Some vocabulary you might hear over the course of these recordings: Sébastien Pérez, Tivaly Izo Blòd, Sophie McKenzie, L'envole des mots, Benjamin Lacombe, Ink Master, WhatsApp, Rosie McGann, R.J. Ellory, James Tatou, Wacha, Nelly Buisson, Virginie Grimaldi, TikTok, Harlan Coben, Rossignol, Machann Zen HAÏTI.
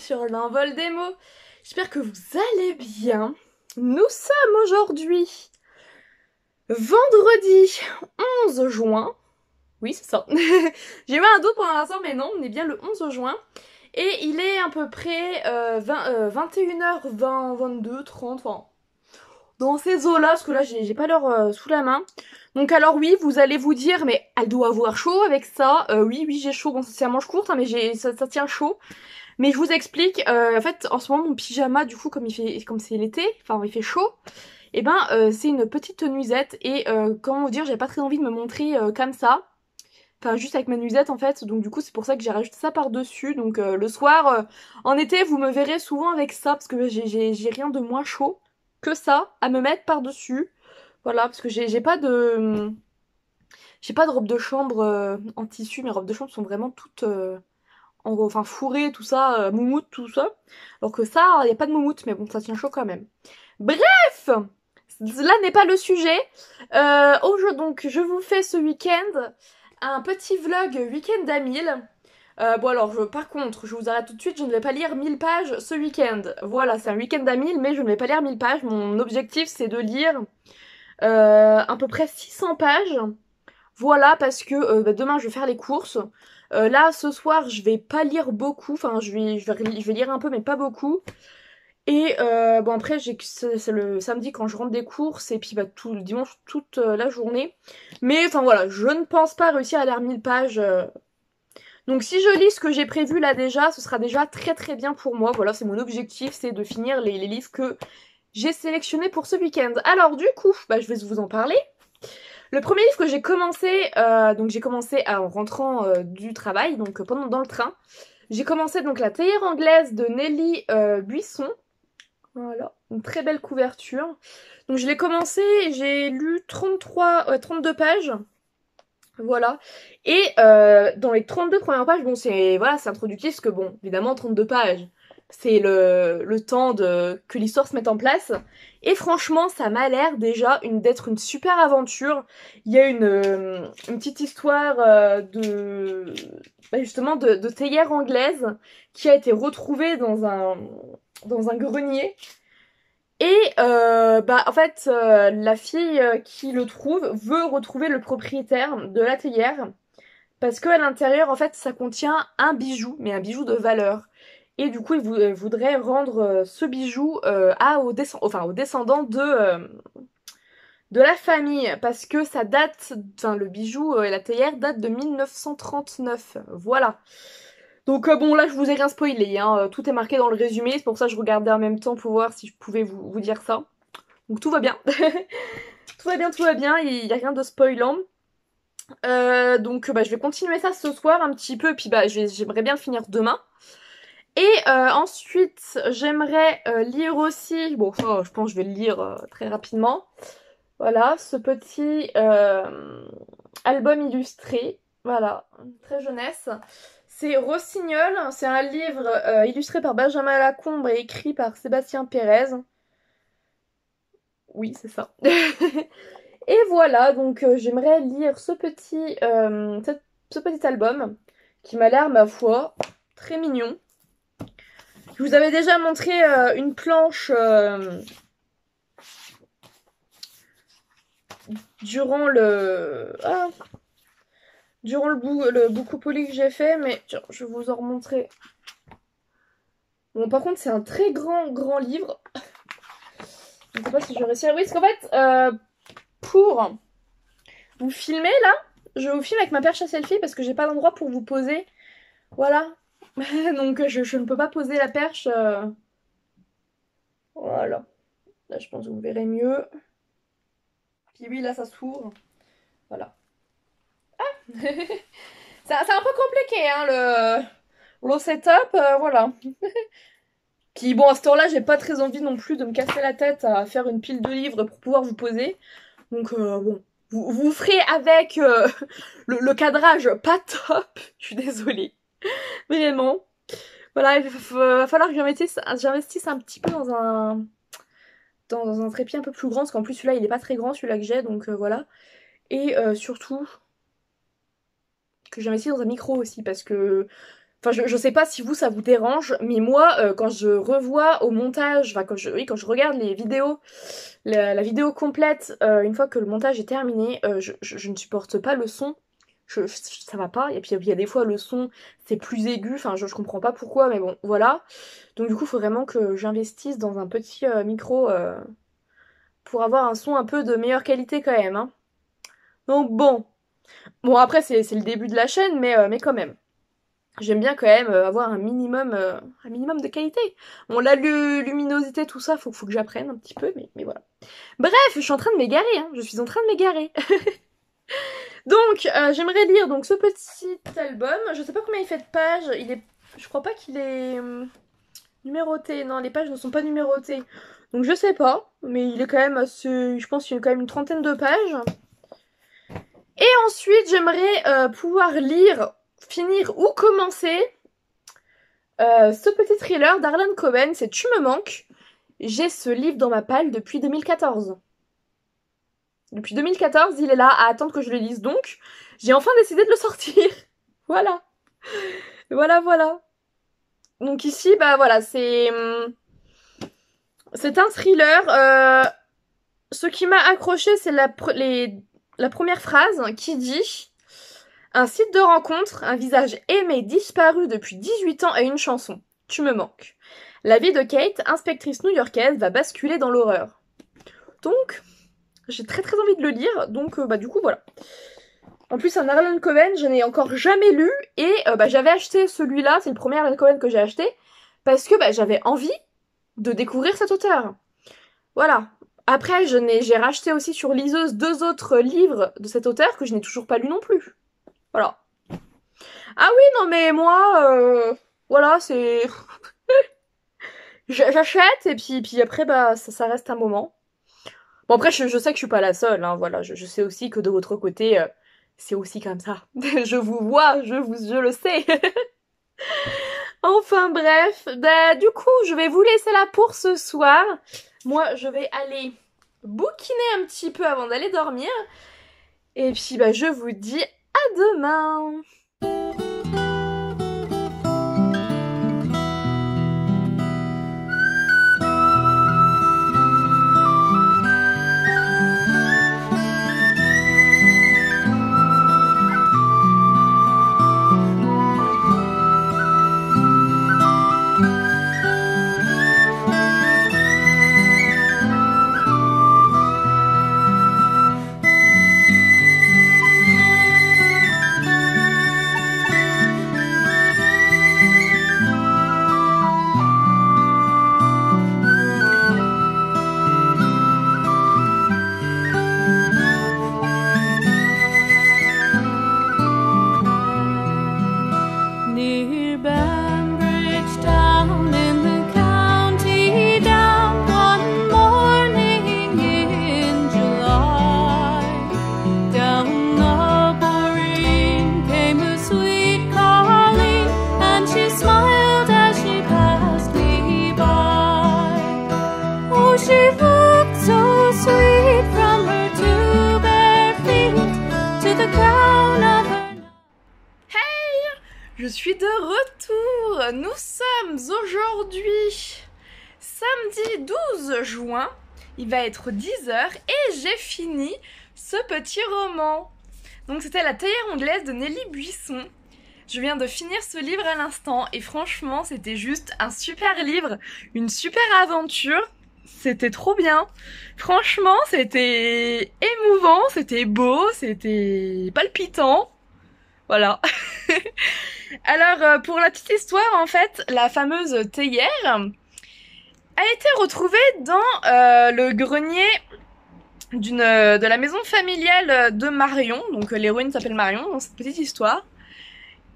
sur l'envol des mots. J'espère que vous allez bien. Nous sommes aujourd'hui vendredi 11 juin. Oui, c'est ça. J'ai eu un doute pour l'instant, mais non, on est bien le 11 juin. Et il est à peu près 21h20, 22, 30, enfin... dans ces eaux-là, parce que là, j'ai pas l'heure sous la main. Donc alors oui, vous allez vous dire, mais elle doit avoir chaud avec ça. Oui, j'ai chaud, bon, c'est un manche courte, hein, mais ça tient chaud. Mais je vous explique, en fait, en ce moment, mon pyjama, du coup, comme c'est l'été, enfin, il fait chaud, et ben, c'est une petite nuisette. Et comment vous dire, j'ai pas très envie de me montrer comme ça. Enfin, juste avec ma nuisette, en fait. Donc du coup, c'est pour ça que j'ai rajouté ça par-dessus. Donc le soir, en été, vous me verrez souvent avec ça, parce que j'ai rien de moins chaud que ça à me mettre par-dessus, voilà, parce que j'ai pas de robe de chambre en tissu. Mes robes de chambre sont vraiment toutes enfin fourrées, tout ça, moumoute, tout ça, alors que ça, il n'y a pas de moumoute, mais bon, ça tient chaud quand même. Bref, là n'est pas le sujet. Donc je vous fais ce week-end un petit vlog week-end à 1000. Bon alors, par contre, je vous arrête tout de suite, je ne vais pas lire 1000 pages ce week-end. Voilà, c'est un week-end à 1000, mais je ne vais pas lire 1000 pages. Mon objectif, c'est de lire à peu près 600 pages. Voilà, parce que demain, je vais faire les courses. Là, ce soir, je vais pas lire beaucoup. Enfin, je vais lire un peu, mais pas beaucoup. Et bon, après, c'est le samedi quand je rentre des courses, et puis bah, tout le dimanche, toute la journée. Mais enfin voilà, je ne pense pas réussir à lire 1000 pages... Donc si je lis ce que j'ai prévu là déjà, ce sera déjà très très bien pour moi. Voilà, c'est mon objectif, c'est de finir les livres que j'ai sélectionnés pour ce week-end. Alors du coup, je vais vous en parler. Le premier livre que j'ai commencé, donc j'ai commencé en rentrant du travail, donc dans le train. J'ai commencé donc La théière anglaise de Nelly Buisson. Voilà, une très belle couverture. Donc je l'ai commencé, j'ai lu 32 pages. Voilà, et dans les 32 premières pages, bon, c'est voilà, c'est introductif, parce que bon, évidemment, 32 pages, c'est le temps que l'histoire se mette en place. Et franchement, ça m'a l'air déjà d'être une super aventure. Il y a une petite histoire de théière anglaise qui a été retrouvée dans un grenier. Et en fait, la fille qui le trouve veut retrouver le propriétaire de la théière, parce qu'à l'intérieur, en fait, ça contient un bijou, mais un bijou de valeur. Et du coup, elle voudrait rendre ce bijou aux descendants de la famille, parce que ça date, enfin, le bijou et la théière datent de 1939. Voilà. Donc bon, là je vous ai rien spoilé, hein. Tout est marqué dans le résumé, c'est pour ça que je regardais en même temps pour voir si je pouvais vous dire ça. Donc tout va bien, tout va bien, il n'y a rien de spoilant. Donc je vais continuer ça ce soir un petit peu, puis j'aimerais bien le finir demain. Et ensuite j'aimerais lire aussi, bon ça je pense que je vais le lire très rapidement. Voilà, ce petit album illustré, voilà, très jeunesse. C'est Rossignol, c'est un livre illustré par Benjamin Lacombe et écrit par Sébastien Pérez. Oui, c'est ça. Et voilà, donc j'aimerais lire ce petit album qui m'a l'air, ma foi, très mignon. Je vous avais déjà montré une planche durant le boucopoli que j'ai fait, mais tiens, je vais vous en remontrer. Bon, par contre, c'est un très grand livre. Je ne sais pas si je vais réussir. Oui, parce qu'en fait, pour vous filmer là, je vous filme avec ma perche à selfie parce que j'ai pas d'endroit pour vous poser. Voilà. Donc, je ne peux pas poser la perche. Voilà. Là, je pense que vous verrez mieux. Puis oui, là, ça s'ouvre. Voilà. C'est un peu compliqué, hein, le setup, voilà. Puis bon, à ce temps-là, j'ai pas très envie non plus de me casser la tête à faire une pile de livres pour pouvoir vous poser. Donc bon, vous ferez avec le cadrage pas top, je suis désolée, vraiment. Voilà, il va falloir que j'investisse un petit peu dans un trépied un peu plus grand, parce qu'en plus celui-là, il est pas très grand, celui-là que j'ai, donc voilà. Et surtout... que j'investis dans un micro aussi, parce que Enfin, je sais pas si vous, ça vous dérange, mais moi, quand je revois au montage, enfin, quand je regarde les vidéos, la vidéo complète, une fois que le montage est terminé, je ne supporte pas le son. Ça va pas, et puis il y a des fois le son c'est plus aigu, enfin je comprends pas pourquoi, mais bon voilà. Donc du coup il faut vraiment que j'investisse dans un petit micro pour avoir un son un peu de meilleure qualité quand même, hein. Donc bon après c'est le début de la chaîne, mais quand même j'aime bien quand même avoir un minimum de qualité. Bon la luminosité tout ça faut que j'apprenne un petit peu, mais voilà. Bref, je suis en train de m'égarer, hein. Je suis en train de m'égarer. Donc, j'aimerais lire donc ce petit album. Je sais pas combien il fait de pages. Il est, je crois pas qu'il est numéroté. Non, les pages ne sont pas numérotées. Donc je sais pas, mais il est quand même assez... Je pense qu'il y a quand même une trentaine de pages. Et ensuite, j'aimerais pouvoir lire, finir ou commencer ce petit thriller d'Harlan Coben. C'est Tu me manques. J'ai ce livre dans ma palle depuis 2014. Depuis 2014, il est là à attendre que je le lise, donc j'ai enfin décidé de le sortir. Voilà. Voilà. Donc ici, bah voilà, c'est un thriller. Ce qui m'a accroché, c'est la première phrase qui dit « Un site de rencontre, un visage aimé disparu depuis 18 ans et une chanson. Tu me manques. La vie de Kate, inspectrice new-yorkaise, va basculer dans l'horreur. » Donc... j'ai très envie de le lire, donc bah du coup voilà. En plus un Harlan Coben, je n'ai encore jamais lu, et bah j'avais acheté celui-là, c'est le premier Harlan Coben que j'ai acheté, parce que bah j'avais envie de découvrir cet auteur. Voilà. Après j'ai racheté aussi sur liseuse deux autres livres de cet auteur que je n'ai toujours pas lu non plus. Voilà. Ah oui, non mais moi, voilà, c'est... j'achète, et puis après bah ça reste un moment. Bon après je sais que je suis pas la seule, hein, voilà, je sais aussi que de votre côté c'est aussi comme ça. Je vous vois, je le sais. Enfin bref, bah, du coup je vais vous laisser là pour ce soir. Moi je vais aller bouquiner un petit peu avant d'aller dormir. Et puis bah, je vous dis à demain. Je suis de retour. Nous sommes aujourd'hui samedi 12 juin, il va être 10 h et j'ai fini ce petit roman. Donc c'était La théière anglaise de Nelly Buisson. Je viens de finir ce livre à l'instant et franchement c'était juste un super livre, une super aventure, c'était trop bien. Franchement c'était émouvant, c'était beau, c'était palpitant. Voilà. Alors, pour la petite histoire, en fait, la fameuse théière a été retrouvée dans le grenier de la maison familiale de Marion. Donc, l'héroïne s'appelle Marion dans cette petite histoire.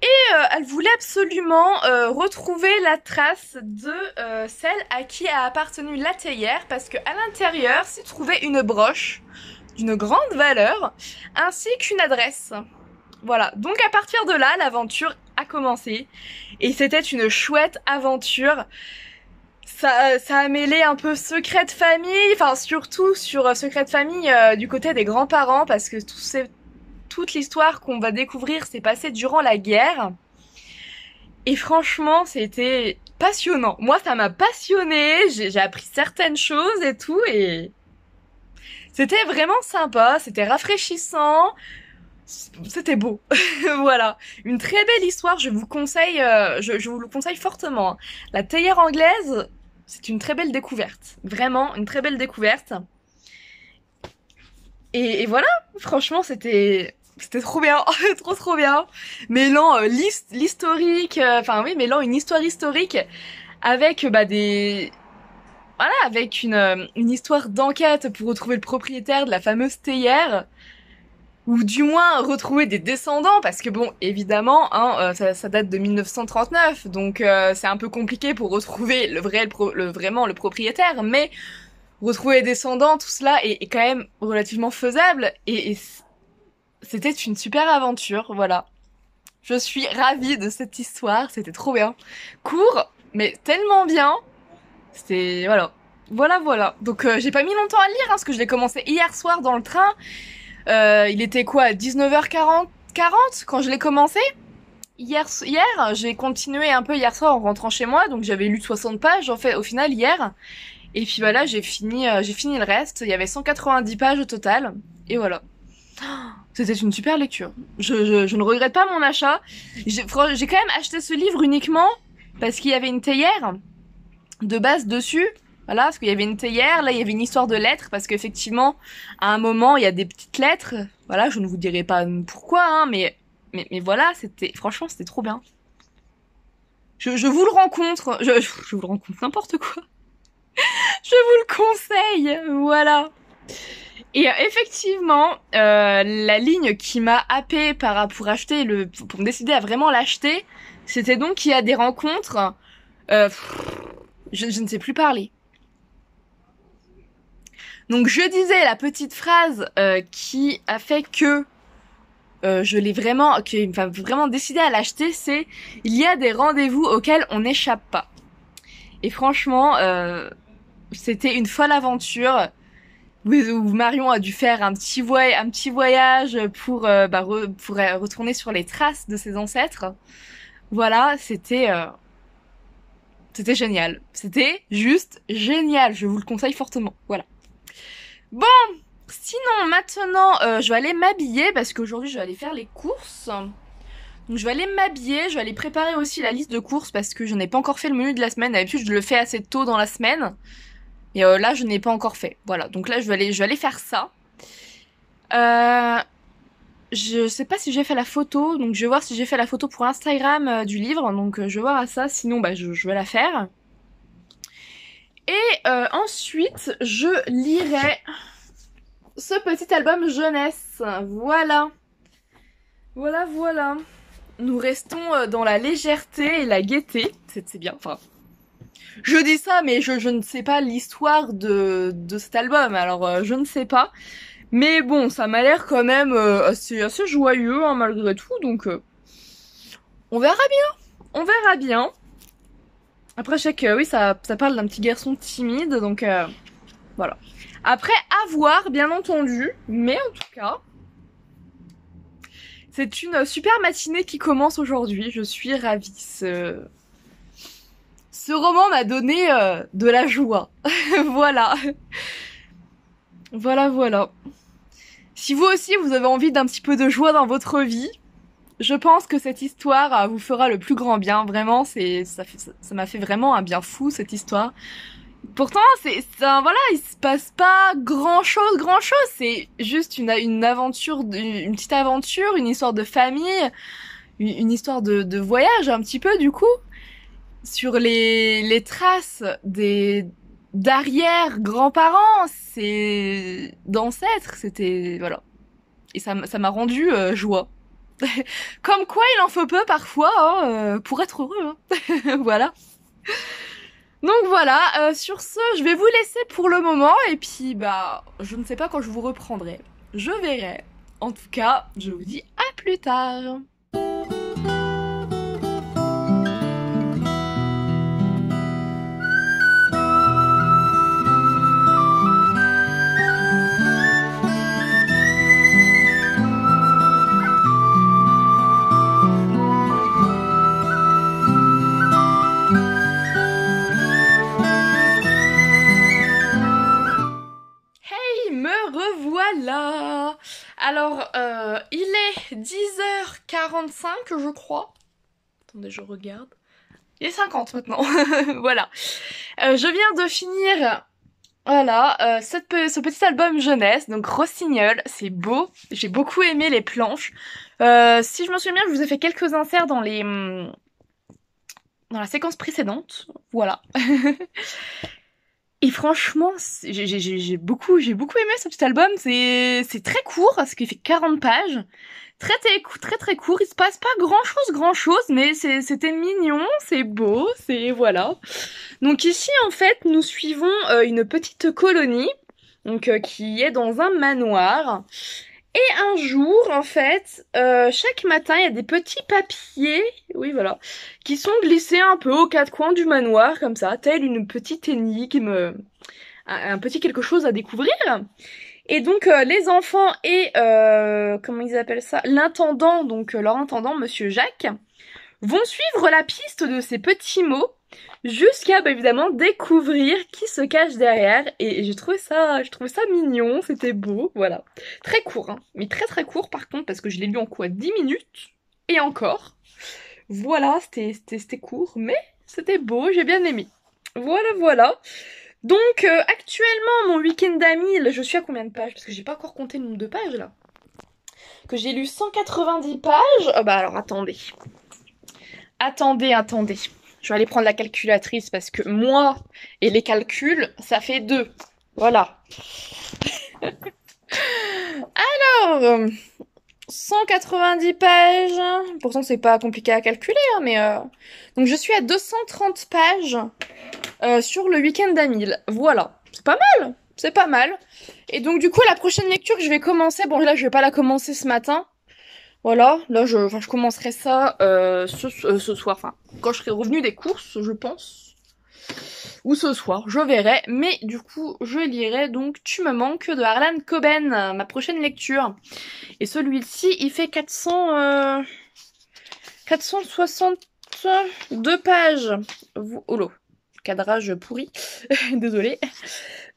Et elle voulait absolument retrouver la trace de celle à qui a appartenu la théière, parce qu'à l'intérieur s'y trouvait une broche d'une grande valeur, ainsi qu'une adresse. Voilà, donc à partir de là, l'aventure a commencé et c'était une chouette aventure. Ça a mêlé un peu secret de famille, enfin surtout sur secret de famille du côté des grands-parents, parce que toute l'histoire qu'on va découvrir s'est passée durant la guerre. Et franchement, c'était passionnant. Moi, ça m'a passionnée, j'ai appris certaines choses et tout, et c'était vraiment sympa, c'était rafraîchissant, c'était beau. Voilà, une très belle histoire, je vous conseille, je vous le conseille fortement, hein. La théière anglaise, c'est une très belle découverte, vraiment une très belle découverte. Et voilà, franchement, c'était trop bien, trop bien, mêlant l'historique, enfin oui, mêlant une histoire historique avec voilà, avec une histoire d'enquête pour retrouver le propriétaire de la fameuse théière, ou du moins retrouver des descendants, parce que bon, évidemment, hein, ça date de 1939, donc c'est un peu compliqué pour retrouver vraiment le propriétaire, mais retrouver les descendants, tout cela est quand même relativement faisable, et c'était une super aventure, voilà. Je suis ravie de cette histoire, c'était trop bien. Court, mais tellement bien. C'était... voilà. Voilà. Donc j'ai pas mis longtemps à le lire, hein, parce que je l'ai commencé hier soir dans le train. Il était quoi, 19h40 quand je l'ai commencé. Hier j'ai continué un peu hier soir en rentrant chez moi, donc j'avais lu 60 pages en fait, au final hier. Et puis voilà, bah j'ai fini le reste. Il y avait 190 pages au total. Et voilà. C'était une super lecture. Je ne regrette pas mon achat. J'ai quand même acheté ce livre uniquement parce qu'il y avait une théière de base dessus. Voilà, parce qu'il y avait une théière. Là, il y avait une histoire de lettres parce qu'effectivement, à un moment, il y a des petites lettres. Voilà, je ne vous dirai pas pourquoi, hein, mais voilà, c'était franchement, c'était trop bien. Je vous le rencontre. Je vous le rencontre n'importe quoi. Je vous le conseille, voilà. Et effectivement, la ligne qui m'a happée pour acheter pour me décider à vraiment l'acheter, c'était donc qu'il y a des rencontres. Je ne sais plus parler. Donc je disais la petite phrase qui a fait que je l'ai vraiment, qui m'a vraiment décidé à l'acheter, c'est il y a des rendez-vous auxquels on n'échappe pas. Et franchement, c'était une folle aventure. Où Marion a dû faire un petit voyage pour pour retourner sur les traces de ses ancêtres. Voilà, c'était génial. C'était juste génial. Je vous le conseille fortement. Voilà. Bon, sinon maintenant, je vais aller m'habiller parce qu'aujourd'hui je vais aller faire les courses. Donc je vais aller m'habiller, je vais aller préparer aussi la liste de courses parce que je n'ai pas encore fait le menu de la semaine. D'habitude je le fais assez tôt dans la semaine. Et là, je n'ai pas encore fait. Voilà, donc là, je vais aller faire ça. Je sais pas si j'ai fait la photo. Donc, je vais voir si j'ai fait la photo pour Instagram du livre. Donc, je vais voir à ça. Sinon, bah, je vais la faire. Et ensuite, je lirai ce petit album jeunesse. Voilà. Voilà. Nous restons dans la légèreté et la gaieté. C'est bien, enfin... Je dis ça, mais je ne sais pas l'histoire de cet album, alors je ne sais pas. Mais bon, ça m'a l'air quand même assez joyeux, hein, malgré tout, donc on verra bien, Après, je sais que oui, ça parle d'un petit garçon timide, donc voilà. Après, à voir, bien entendu, mais en tout cas, c'est une super matinée qui commence aujourd'hui, je suis ravie. Ce roman m'a donné de la joie. Voilà. Voilà. Si vous aussi, vous avez envie d'un petit peu de joie dans votre vie, je pense que cette histoire vous fera le plus grand bien. Vraiment, ça m'a fait vraiment un bien fou, cette histoire. Pourtant, voilà, il se passe pas grand-chose. C'est juste une aventure, une petite aventure, une histoire de famille, une histoire de voyage un petit peu, du coup. Sur les traces d'arrière-grands-parents, d'ancêtres, c'était... Voilà. Et ça m'a rendu joie. Comme quoi, il en faut peu parfois, hein, pour être heureux. Hein. Voilà. Donc voilà, sur ce, je vais vous laisser pour le moment. Et puis, bah, je ne sais pas quand je vous reprendrai. Je verrai. En tout cas, je vous dis à plus tard. 45, je crois. Attendez, je regarde. Il est 50 maintenant. Voilà. Je viens de finir... Voilà, ce petit album jeunesse, donc Rossignol, c'est beau, j'ai beaucoup aimé les planches. Si je me souviens bien, je vous ai fait quelques inserts dans les dans la séquence précédente, voilà. Et franchement, j'ai beaucoup aimé ce petit album, c'est très court, parce qu'il fait 40 pages, très court, il se passe pas grand chose, mais c'était mignon, c'est beau, c'est voilà. Donc ici en fait nous suivons une petite colonie donc, qui est dans un manoir et un jour en fait chaque matin il y a des petits papiers, oui voilà, qui sont glissés un peu aux quatre coins du manoir comme ça, telle une petite énigme, un petit quelque chose à découvrir. Et donc les enfants et comment ils appellent ça, l'intendant, donc leur intendant monsieur Jacques, vont suivre la piste de ces petits mots jusqu'à bah, évidemment découvrir qui se cache derrière, et je trouvais ça mignon, c'était beau, voilà. Très court, hein, mais très court par contre, parce que je l'ai lu en quoi 10 minutes, et encore. Voilà, c'était court, mais c'était beau, j'ai bien aimé. Voilà. Donc actuellement, mon week-end à 1000, je suis à combien de pages? Parce que j'ai pas encore compté le nombre de pages là. Que j'ai lu 190 pages, oh, bah alors attendez. Je vais aller prendre la calculatrice parce que moi et les calculs, ça fait 2. Voilà. Alors, 190 pages. Pourtant, c'est pas compliqué à calculer, hein, mais... Donc, je suis à 230 pages sur le week-end à 1000. Voilà. C'est pas mal. Et donc, du coup, la prochaine lecture que je vais commencer... Bon, là, je vais pas la commencer ce matin. Voilà, là je commencerai ça ce soir, enfin quand je serai revenue des courses je pense, ou ce soir, je verrai, mais du coup je lirai donc Tu me manques de Harlan Coben, ma prochaine lecture. Et celui-ci il fait 462 pages, oh là, cadrage pourri, désolée,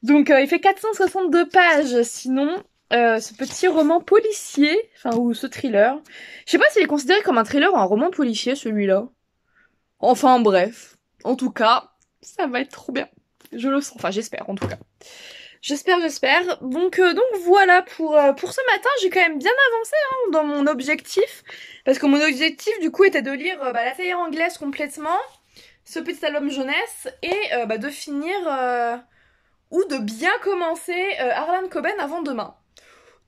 donc il fait 462 pages sinon... ce petit roman policier, enfin ou ce thriller. Je sais pas s'il est considéré comme un thriller ou un roman policier celui-là. Enfin bref, en tout cas, ça va être trop bien. Je le sens, enfin j'espère en tout cas. J'espère. Donc voilà pour ce matin, j'ai quand même bien avancé hein, dans mon objectif. Parce que mon objectif du coup était de lire la série anglaise complètement, ce petit album jeunesse et de finir ou de bien commencer Harlan Coben avant demain.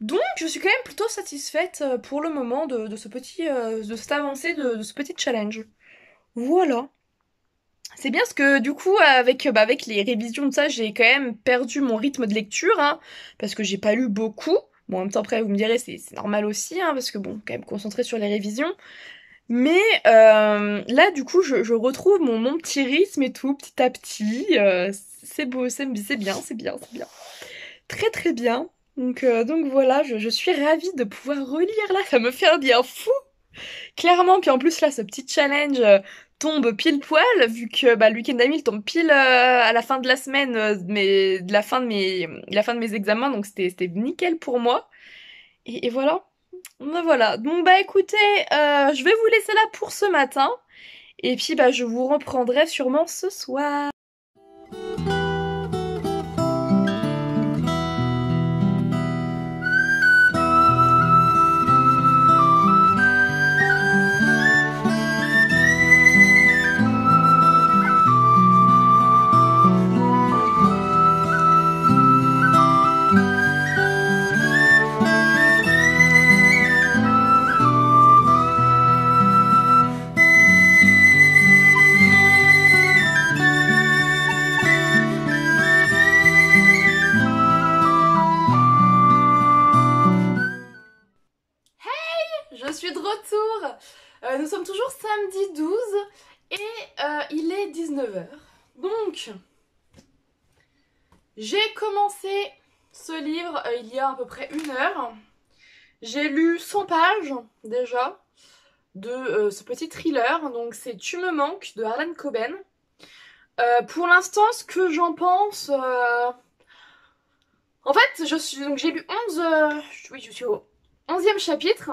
Donc je suis quand même plutôt satisfaite pour le moment de cette avancée, de ce petit challenge. Voilà. C'est bien parce que du coup avec les révisions de ça j'ai quand même perdu mon rythme de lecture hein, parce que j'ai pas lu beaucoup. Bon en même temps après vous me direz c'est normal aussi hein, parce que bon quand même concentrée sur les révisions. Mais là du coup je retrouve mon petit rythme et tout petit à petit. C'est beau, c'est bien. Très bien. Donc voilà, je suis ravie de pouvoir relire là, ça me fait un bien fou, clairement, puis en plus là ce petit challenge tombe pile poil, vu que le week-end à 1000 tombe pile à la fin de la semaine, de la fin de mes examens, donc c'était nickel pour moi, et voilà, donc écoutez, je vais vous laisser là pour ce matin, et puis je vous reprendrai sûrement ce soir. Nous sommes toujours samedi 12 et il est 19 h. Donc, j'ai commencé ce livre il y a à peu près 1 heure. J'ai lu 100 pages déjà de ce petit thriller. Donc c'est Tu me manques de Harlan Coben. Pour l'instant, ce que j'en pense... En fait, j'ai lu 11... Oui, je suis au 11e chapitre.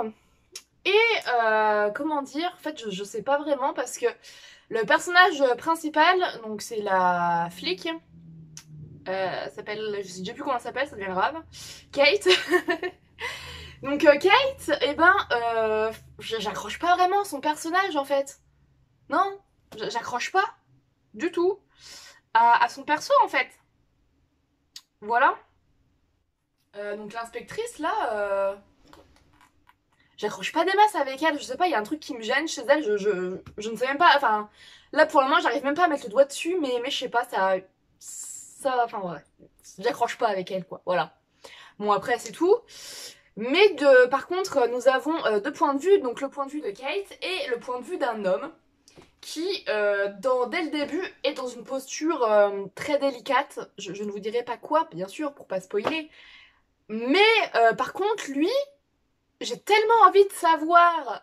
Et comment dire, en fait je sais pas vraiment parce que le personnage principal, donc c'est la flic, s'appelle, je sais déjà plus comment elle s'appelle, ça devient grave, Kate. Donc Kate, eh ben j'accroche pas vraiment son personnage en fait. Non, j'accroche pas du tout à son perso en fait. Voilà. Donc l'inspectrice là... J'accroche pas des masses avec elle, je sais pas, il y a un truc qui me gêne chez elle, je ne sais même pas, enfin, là pour le moment j'arrive même pas à mettre le doigt dessus, mais je sais pas, enfin voilà, j'accroche pas avec elle quoi, voilà. Bon après c'est tout, mais par contre nous avons deux points de vue, donc le point de vue de Kate et le point de vue d'un homme qui, dès le début, est dans une posture très délicate, je ne vous dirai pas quoi, bien sûr, pour pas spoiler, mais par contre lui... J'ai tellement envie de savoir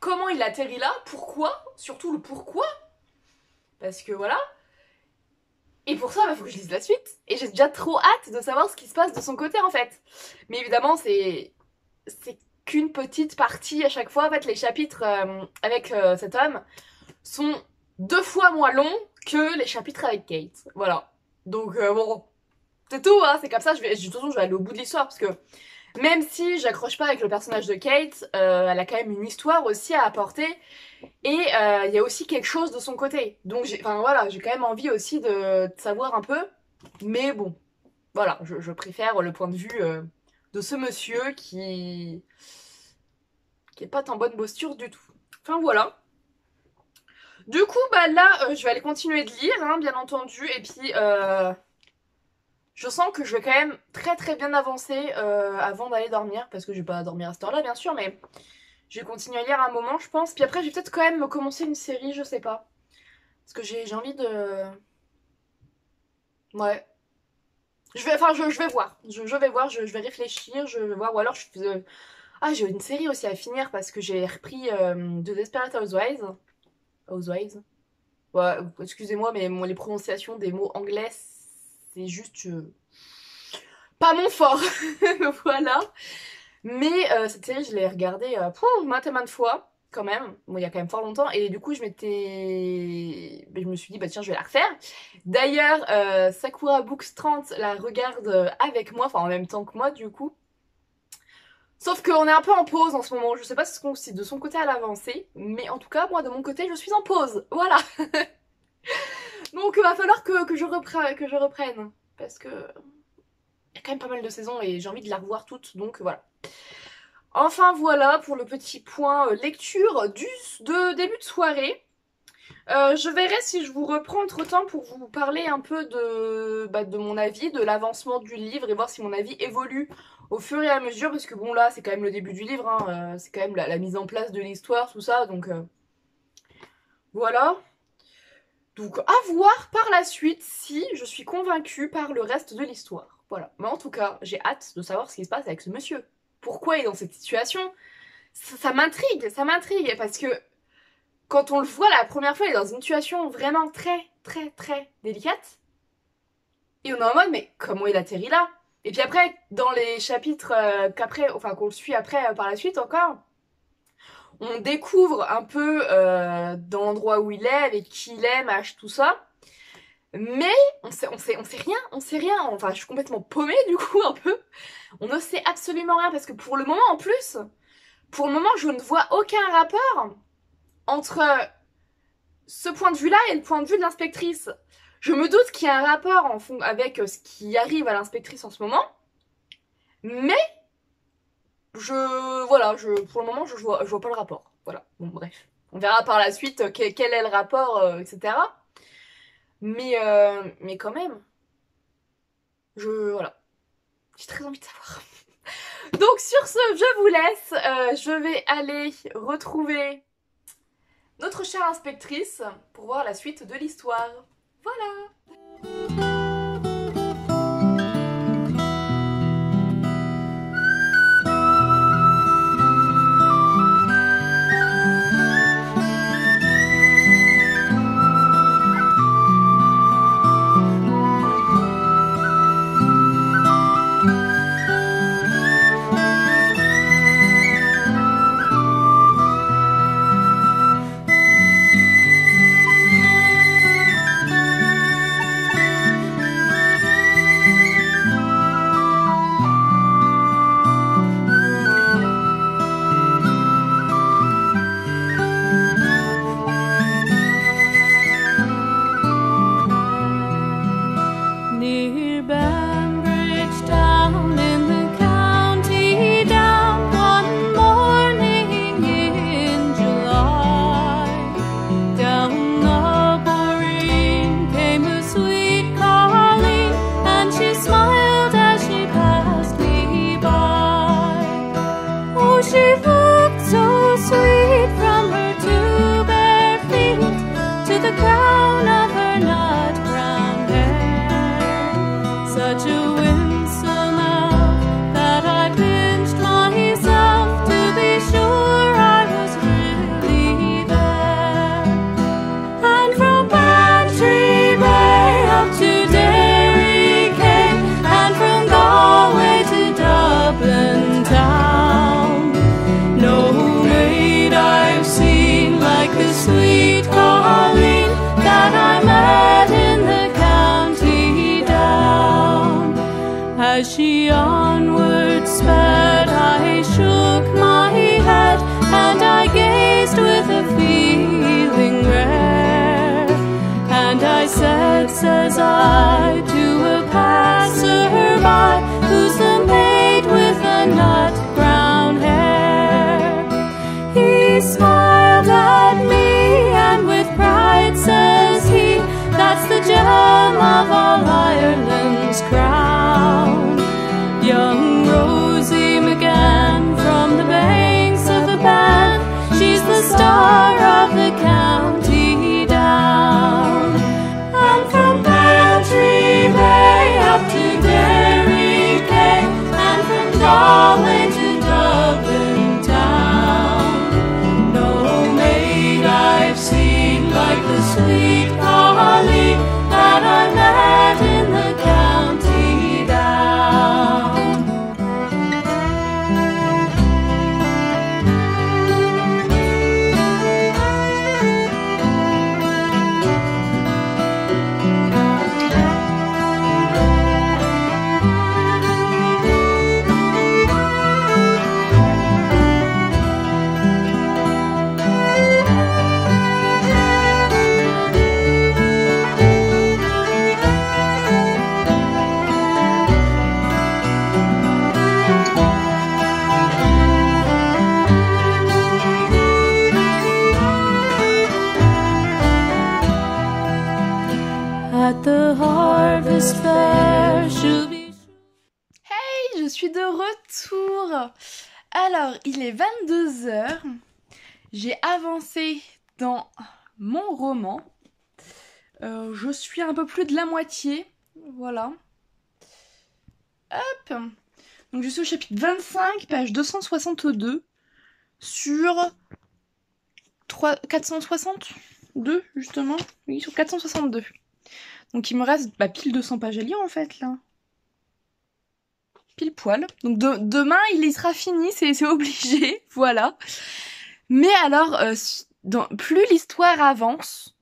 comment il atterrit là, pourquoi, surtout le pourquoi, parce que voilà. Et pour ça, il faut que je lise la suite, et j'ai déjà trop hâte de savoir ce qui se passe de son côté en fait. Mais évidemment, c'est qu'une petite partie à chaque fois. En fait, les chapitres avec cet homme sont 2 fois moins longs que les chapitres avec Kate. Voilà. Donc bon, c'est tout, hein, c'est comme ça. De toute façon, je vais aller au bout de l'histoire parce que. Même si j'accroche pas avec le personnage de Kate, elle a quand même une histoire aussi à apporter et il y a aussi quelque chose de son côté. Donc voilà, j'ai quand même envie aussi de savoir un peu, mais bon, voilà, je préfère le point de vue de ce monsieur qui est pas en bonne posture du tout. Enfin voilà. Du coup, bah là, je vais aller continuer de lire, hein, bien entendu, et puis... Je sens que je vais quand même très bien avancer avant d'aller dormir, parce que je vais pas dormir à cette heure-là bien sûr, mais je vais continuer à lire un moment je pense, puis après je vais peut-être quand même me commencer une série, je sais pas. Parce que j'ai envie de... Ouais. Je vais voir, je vais réfléchir, je vais voir, ou alors je... Ah j'ai une série aussi à finir parce que j'ai repris The Desperate Housewives. Housewives. Ouais, excusez-moi mais les prononciations des mots anglais... C'est juste pas mon fort. Voilà, mais cette série je l'ai regardée maintes et maintes fois quand même, bon il y a quand même fort longtemps, et du coup je me suis dit bah tiens je vais la refaire. D'ailleurs Sakura Books 30 la regarde avec moi, enfin en même temps que moi du coup, sauf qu'on est un peu en pause en ce moment, je sais pas si de son côté elle a avancé, mais en tout cas moi de mon côté je suis en pause, voilà. Donc il va falloir que je reprenne, parce que il y a quand même pas mal de saisons et j'ai envie de la revoir toute, donc voilà. Enfin voilà pour le petit point lecture de début de soirée. Je verrai si je vous reprends entre temps pour vous parler un peu de mon avis, de l'avancement du livre et voir si mon avis évolue au fur et à mesure, parce que bon là c'est quand même le début du livre, hein, c'est quand même la mise en place de l'histoire, tout ça, donc voilà. Donc à voir par la suite si je suis convaincue par le reste de l'histoire. Voilà. Mais en tout cas, j'ai hâte de savoir ce qui se passe avec ce monsieur. Pourquoi il est dans cette situation? Ça m'intrigue, ça m'intrigue. Parce que quand on le voit la première fois, il est dans une situation vraiment très délicate. Et on est en mode, mais comment il atterrit là? Et puis après, dans les chapitres qu'on le suit après par la suite encore... On découvre un peu dans l'endroit où il est, avec qui il est, machin, tout ça. Mais on sait rien. Enfin, je suis complètement paumée du coup un peu. On ne sait absolument rien parce que pour le moment en plus, je ne vois aucun rapport entre ce point de vue-là et le point de vue de l'inspectrice. Je me doute qu'il y a un rapport en fond avec ce qui arrive à l'inspectrice en ce moment. Mais... pour le moment je vois pas le rapport, voilà, bon bref, on verra par la suite quel est le rapport, etc. Mais quand même, voilà, j'ai très envie de savoir. Donc sur ce, je vous laisse, je vais aller retrouver notre chère inspectrice pour voir la suite de l'histoire, voilà. said, says I, to a passer-by, who's the maid with a nut-brown hair. He smiled at me, and with pride says he, that's the gem of all Ireland's crown. Young Rosie McGann from the banks of the Bann, she's the star of the county down. And from Bantry Bay up to Derry Cay, and from Galway to Dublin town, no maid I've seen like the sweet Polly that I met in the county down. Hey, je suis de retour. Alors, il est 22h. J'ai avancé dans mon roman. Je suis un peu plus de la moitié. Voilà. Hop. Donc, je suis au chapitre 25, page 262, sur 462, justement. Oui, sur 462. Donc il me reste pile 200 pages à lire en fait là. Pile poil. Donc demain il sera fini, c'est obligé, voilà. Mais alors, plus l'histoire avance,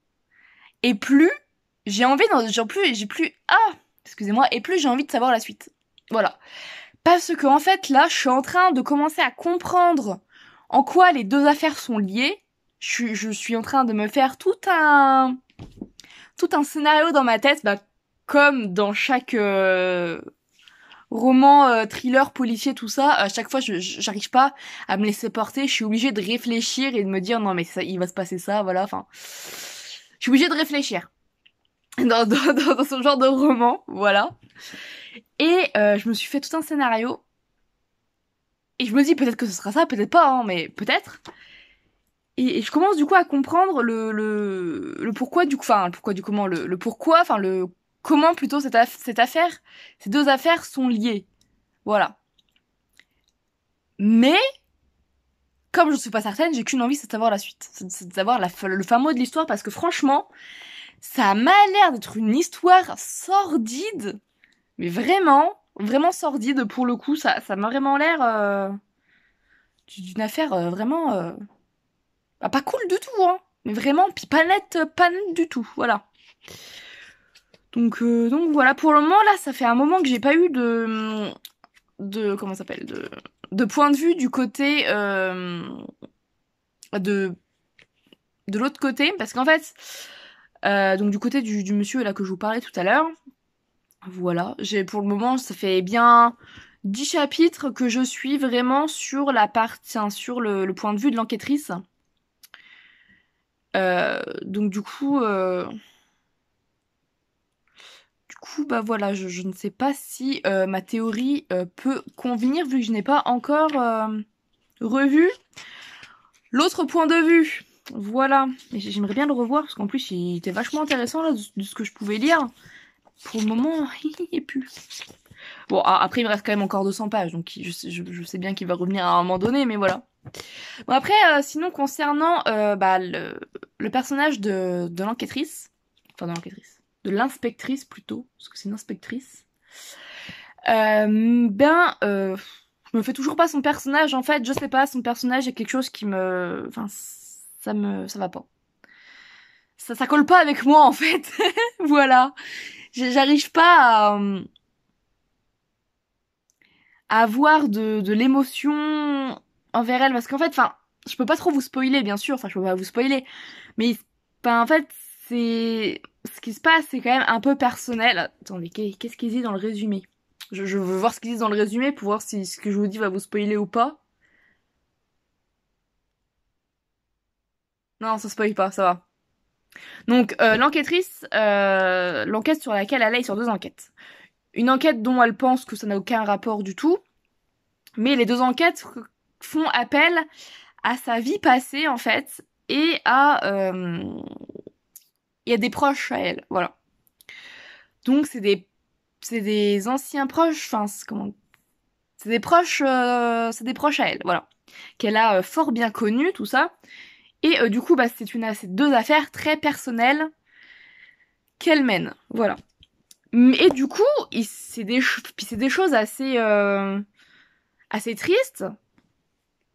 et plus j'ai envie, et plus j'ai envie de savoir la suite. Voilà. Parce que en fait là, je suis en train de commencer à comprendre en quoi les deux affaires sont liées. Je suis en train de me faire tout un scénario dans ma tête, comme dans chaque roman, thriller, policier, tout ça. À chaque fois, j'arrive pas à me laisser porter. Je suis obligée de réfléchir et de me dire non mais ça, il va se passer ça, voilà. Enfin, je suis obligée de réfléchir dans ce genre de roman, voilà. Et je me suis fait tout un scénario et je me dis peut-être que ce sera ça, peut-être pas, hein, mais peut-être. Et je commence du coup à comprendre le pourquoi du coup, enfin le pourquoi du comment, le pourquoi, enfin le comment plutôt cette affaire, ces deux affaires sont liées, voilà. Mais comme je suis pas certaine, j'ai qu'une envie, c'est de savoir la suite, c'est de savoir le fin mot de l'histoire, parce que franchement, ça m'a l'air d'être une histoire sordide, mais vraiment sordide pour le coup, ça m'a vraiment l'air d'une affaire vraiment. Pas cool du tout, hein. Mais vraiment, puis pas nette du tout, voilà. Donc voilà, pour le moment, là, ça fait un moment que j'ai pas eu comment ça s'appelle, de point de vue du côté, de l'autre côté, parce qu'en fait, donc du côté du monsieur, là, que je vous parlais tout à l'heure, voilà, pour le moment, ça fait bien 10 chapitres que je suis vraiment sur la partie, hein, sur le point de vue de l'enquêtrice. Donc du coup bah voilà, je ne sais pas si ma théorie peut convenir, vu que je n'ai pas encore revu l'autre point de vue, voilà. J'aimerais bien le revoir parce qu'en plus il était vachement intéressant là, de ce que je pouvais lire. Pour le moment il n'y est plus. Bon, après il me reste quand même encore 200 pages, donc je sais bien qu'il va revenir à un moment donné, mais voilà. Bon, après, sinon, concernant le personnage de l'enquêtrice, de l'inspectrice plutôt, parce que c'est une inspectrice, je me fais toujours pas son personnage, en fait, je sais pas, son personnage, il y a quelque chose qui me... Enfin, ça va pas. Ça colle pas avec moi, en fait. Voilà. J'arrive pas à avoir de l'émotion envers elle, parce qu'en fait, je peux pas trop vous spoiler, bien sûr, je peux pas vous spoiler, mais, en fait, c'est... Ce qui se passe, c'est quand même un peu personnel. Attendez, qu'est-ce qu'il dit dans le résumé? Je veux voir ce qu'il dit dans le résumé pour voir si ce que je vous dis va vous spoiler ou pas. Non, ça spoil pas, ça va. Donc, l'enquêtrice, l'enquête sur laquelle elle est sur deux enquêtes. Une enquête dont elle pense que ça n'a aucun rapport du tout, mais les deux enquêtes font appel à sa vie passée, en fait, et à des proches à elle, voilà. Donc, c'est des anciens proches, enfin, c'est des proches à elle, voilà. Qu'elle a fort bien connu, tout ça. Et du coup, bah, c'est deux affaires très personnelles qu'elle mène, voilà. Et du coup, c'est des choses assez tristes,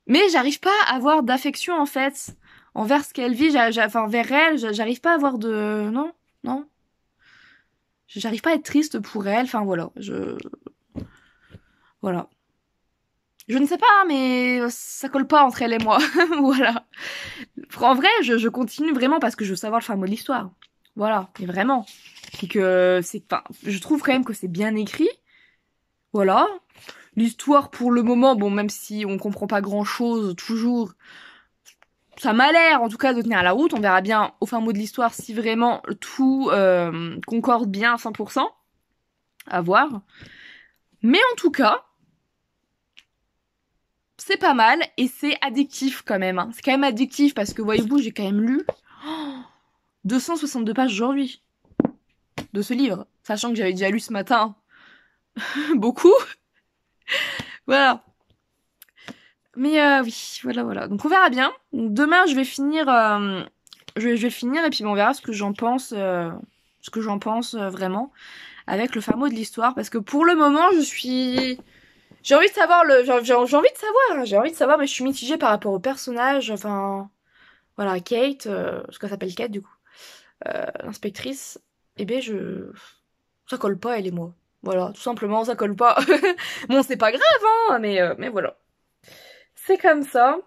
mais j'arrive pas à avoir d'affection, en fait, envers ce qu'elle vit, envers elle, j'arrive pas à avoir de... Non. J'arrive pas à être triste pour elle, enfin, voilà, Voilà. Je ne sais pas, mais ça colle pas entre elle et moi, voilà. En vrai, je continue vraiment parce que je veux savoir le fin mot de l'histoire. Voilà, mais vraiment. Je trouve quand même que c'est bien écrit. Voilà. L'histoire, pour le moment, bon, même si on comprend pas grand-chose, toujours, ça m'a l'air, en tout cas, de tenir à la route. On verra bien, au fin mot de l'histoire, si vraiment tout concorde bien à 100%. À voir. Mais en tout cas... C'est pas mal, et c'est addictif quand même. Hein. C'est quand même addictif, parce que, voyez-vous, j'ai quand même lu 262 pages aujourd'hui de ce livre. Sachant que j'avais déjà lu ce matin beaucoup. Voilà. Mais oui, voilà. Donc on verra bien. Donc, demain, je vais finir, et puis on verra ce que j'en pense, vraiment, avec le fameux de l'histoire. Parce que pour le moment, j'ai envie de savoir mais je suis mitigée par rapport au personnage, enfin, voilà, Kate, ce qu'elle s'appelle Kate, du coup, l'inspectrice, eh bien, ça colle pas, elle et moi, voilà, tout simplement, ça colle pas, bon, c'est pas grave, hein, mais voilà, c'est comme ça,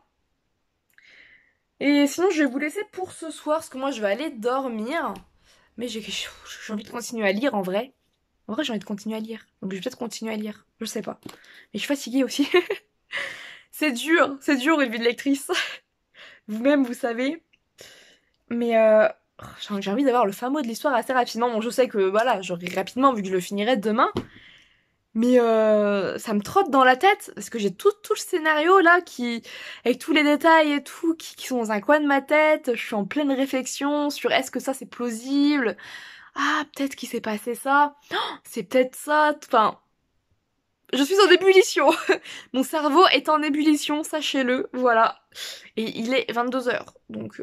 et sinon, je vais vous laisser pour ce soir, parce que moi, je vais aller dormir, mais j'ai envie de continuer à lire, en vrai. En vrai, j'ai envie de continuer à lire. Donc, je vais peut-être continuer à lire. Je sais pas. Mais je suis fatiguée aussi. C'est dur, une vie de lectrice. Vous-même, vous savez. Mais j'ai envie d'avoir le fameux de l'histoire assez rapidement. Bon, je sais que, voilà, j'aurai rapidement vu que je le finirai demain. Mais ça me trotte dans la tête. Parce que j'ai tout le scénario, là, avec tous les détails et tout, qui sont dans un coin de ma tête. Je suis en pleine réflexion sur est-ce que ça, c'est plausible ? Ah, peut-être qu'il s'est passé ça. Oh, c'est peut-être ça. Enfin, je suis en ébullition. Mon cerveau est en ébullition, sachez-le. Voilà. Et il est 22h. Donc,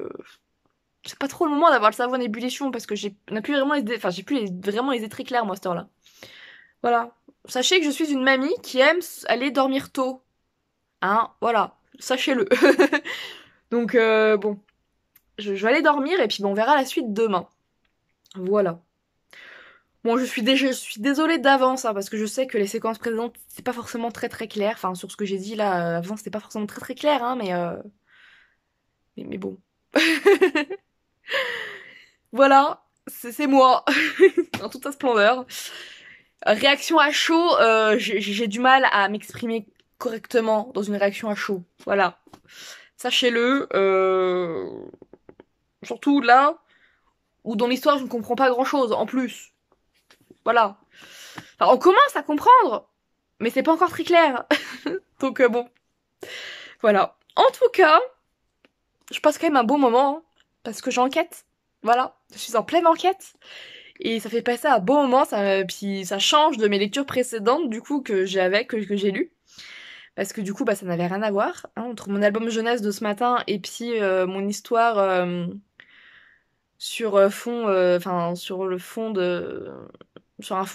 c'est pas trop le moment d'avoir le cerveau en ébullition parce que j'ai plus vraiment les idées très claires, moi, à cette heure-là. Voilà. Sachez que je suis une mamie qui aime aller dormir tôt. Hein, voilà. Sachez-le. Donc, bon. Je vais aller dormir et puis bon, on verra la suite demain. Voilà. Bon, je suis désolée d'avance, hein, parce que je sais que les séquences précédentes, c'est pas forcément très très clair. Enfin, sur ce que j'ai dit là, avant, c'était pas forcément très très clair, hein, mais bon. Voilà, c'est moi, en toute sa splendeur. Réaction à chaud, j'ai du mal à m'exprimer correctement dans une réaction à chaud. Voilà. Sachez-le, surtout là... Ou dans l'histoire, je ne comprends pas grand-chose, en plus. Voilà. Enfin, on commence à comprendre, mais c'est pas encore très clair. Donc, bon. Voilà. En tout cas, je passe quand même un bon moment, hein, parce que j'enquête. Voilà. Je suis en pleine enquête. Et ça fait passer un bon moment, puis ça change de mes lectures précédentes, du coup, que j'ai lues. Parce que, du coup, bah, ça n'avait rien à voir, hein, entre mon album jeunesse de ce matin et puis mon histoire... sur un fond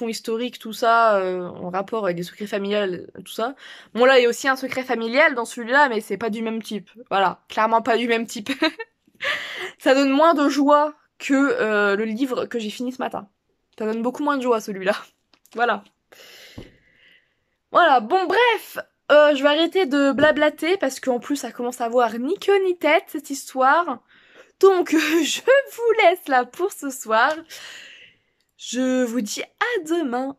historique, tout ça, en rapport avec des secrets familiales, tout ça. Bon, là, il y a aussi un secret familial dans celui-là, mais c'est pas du même type. Voilà, clairement pas du même type. Ça donne moins de joie que le livre que j'ai fini ce matin. Ça donne beaucoup moins de joie, celui-là. Voilà. Voilà, bon, bref, je vais arrêter de blablater, parce qu'en plus, ça commence à avoir ni queue ni tête, cette histoire... Donc, je vous laisse là pour ce soir. Je vous dis à demain.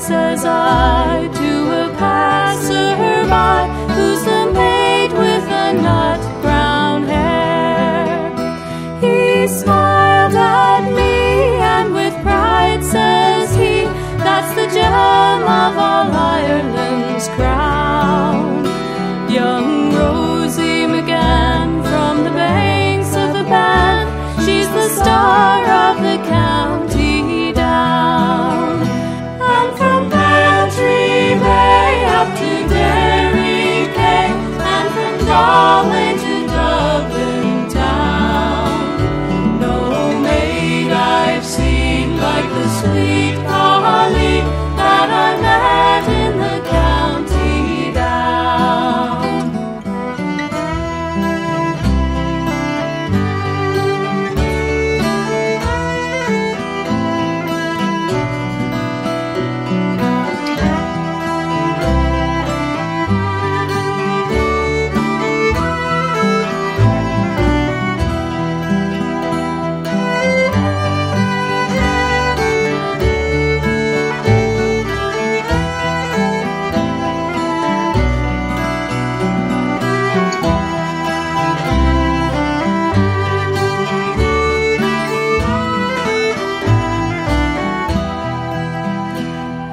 Says I to a passer-by, who's the maid with the nut brown hair. He smiled at me, and with pride says he, that's the gem of all Ireland's crown. Young Rosie McGann from the banks of the Bann, she's the star of the county down. Up to Derry Quay, and from Galway to Dublin town. No maid I've seen like the sweet Colleen that I met in the county down.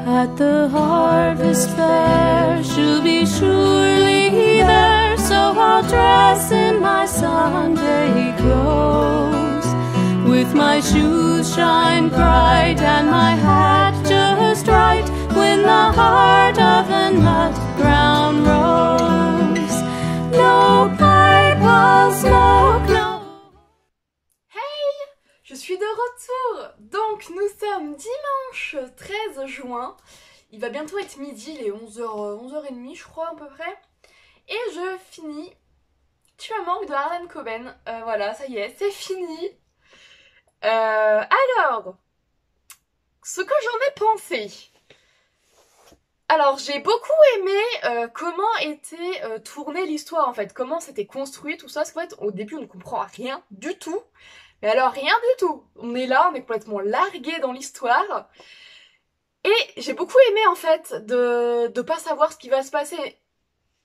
At the harvest fair she'll be surely there, so I'll dress in my Sunday clothes, with my shoes shine bright and my hat just right, when the heart of a nut brown rose. No pipe, I'll smoke, no. Hey, je suis de retour. Donc nous sommes dimanche 13 juin, il va bientôt être midi, il est 11h30 je crois à peu près, et je finis Tu me manques de Harlan Coben, voilà ça y est c'est fini. Alors, ce que j'en ai pensé, alors j'ai beaucoup aimé comment était tournée l'histoire en fait, comment c'était construit tout ça, parce qu'en fait au début on ne comprend rien du tout. Mais alors rien du tout, on est là, on est complètement largué dans l'histoire. Et j'ai beaucoup aimé en fait de pas savoir ce qui va se passer.